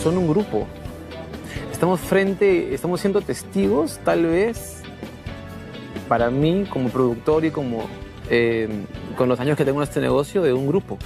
son un grupo. Estamos siendo testigos, tal vez, para mí como productor y como con los años que tengo en este negocio, de un grupo.